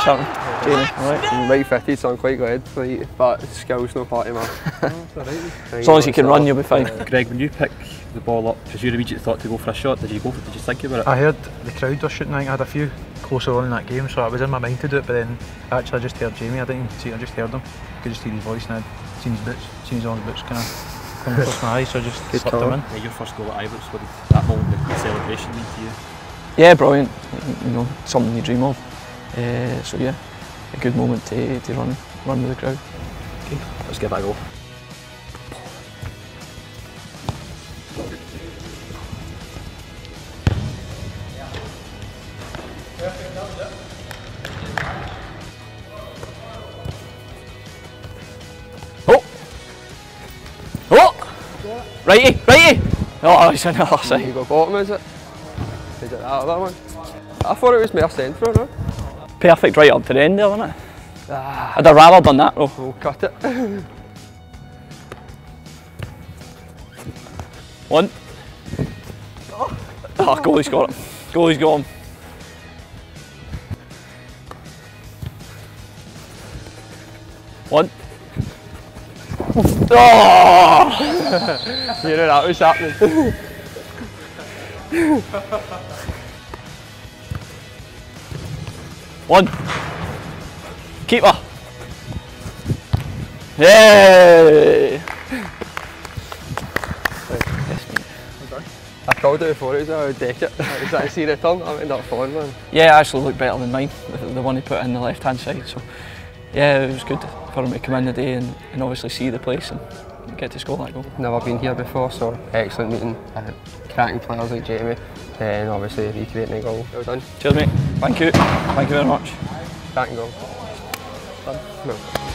or something. Jamie, right? My 50, so I'm quite glad, like, but skill's no part of mine. As long as you can run, you'll be fine. Greg, when you pick the ball up, was your immediate thought to go for a shot? Did you think about it? I heard the crowd were shooting. I think I had a few closer on in that game, so it was in my mind to do it, but then actually I just heard Jamie. I didn't even see it, I just heard him. I could just hear his voice and I'd seen his boots, kind of coming across my eyes, so I just slipped him in. Yeah, your first goal at Ibrox, what did that whole celebration mean to you? Yeah, brilliant. You know, something you dream of. So yeah, a good moment to run with the crowd. Okay, let's give that a go. Oh! Oh! Righty, righty! Oh, he's on the other side. You got bottom, is it? Is it that one? I thought it was mere central, no? Perfect right up to the end there, wasn't it? Ah, I'd have rather done that though. We'll cut it. One. Oh, goalie's got it. Goalie's gone. One. Oh! You know that was happening. One. Keeper. Yay! I called it before, it was a Docherty. Is that a serious return? I mean, not fun, man. Yeah, it actually looked better than mine, the one he put in the left hand side. So, yeah, it was good for him to come in today and obviously see the place and get to score that goal. Never been here before, so excellent meeting. Cracking players like Jamie. And obviously recreating the goal. Well done. Cheers, mate. Thank you. Thank you very much. Back and go. Done. No.